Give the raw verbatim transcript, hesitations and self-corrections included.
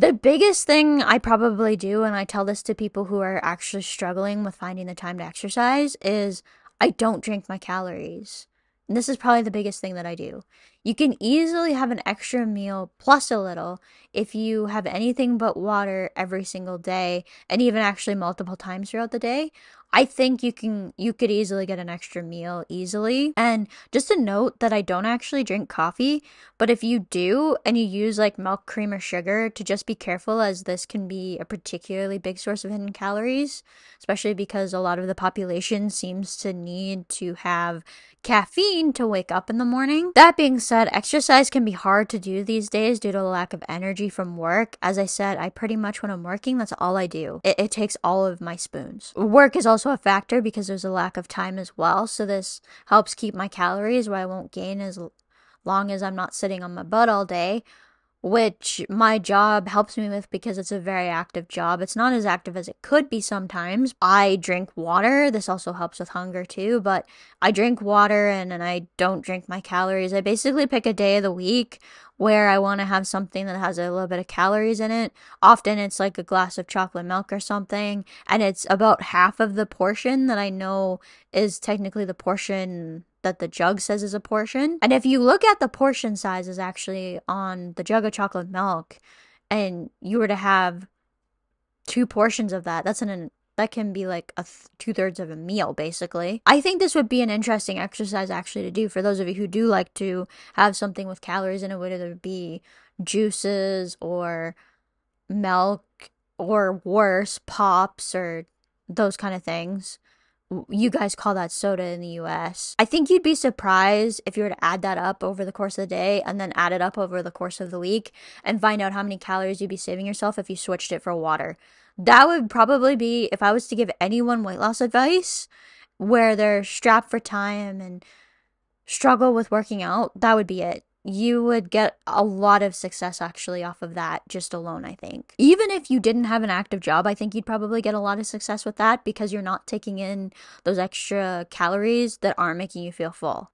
The biggest thing I probably do, and I tell this to people who are actually struggling with finding the time to exercise, is I don't drink my calories. And this is probably the biggest thing that I do. You can easily have an extra meal plus a little if you have anything but water every single day, and even actually multiple times throughout the day. I think you can you could easily get an extra meal easily. And just a note that I don't actually drink coffee, but if you do and you use like milk, cream, or sugar, to just be careful, as this can be a particularly big source of hidden calories, especially because a lot of the population seems to need to have caffeine to wake up in the morning. That being said, exercise can be hard to do these days due to the lack of energy from work. As I said, I pretty much, when I'm working, that's all I do. It, it takes all of my spoons. Work is also also a factor because there's a lack of time as well, so this helps keep my calories where I won't gain as long as I'm not sitting on my butt all day, which my job helps me with because it's a very active job. It's not as active as it could be sometimes. I drink water. This also helps with hunger too, but I drink water and, and I don't drink my calories. I basically pick a day of the week where I want to have something that has a little bit of calories in it. Often it's like a glass of chocolate milk or something, and it's about half of the portion that I know is technically the portion that the jug says is a portion. And if you look at the portion sizes actually on the jug of chocolate milk, and you were to have two portions of that, that's an that can be like a th- two-thirds of a meal, basically. I think this would be an interesting exercise actually to do for those of you who do like to have something with calories in it, whether it be juices or milk or worse, pops or those kind of things. You guys call that soda in the U S. I think you'd be surprised if you were to add that up over the course of the day and then add it up over the course of the week and find out how many calories you'd be saving yourself if you switched it for water. That would probably be, if I was to give anyone weight loss advice where they're strapped for time and struggle with working out, that would be it. You would get a lot of success actually off of that just alone, I think. Even if you didn't have an active job, I think you'd probably get a lot of success with that because you're not taking in those extra calories that aren't making you feel full.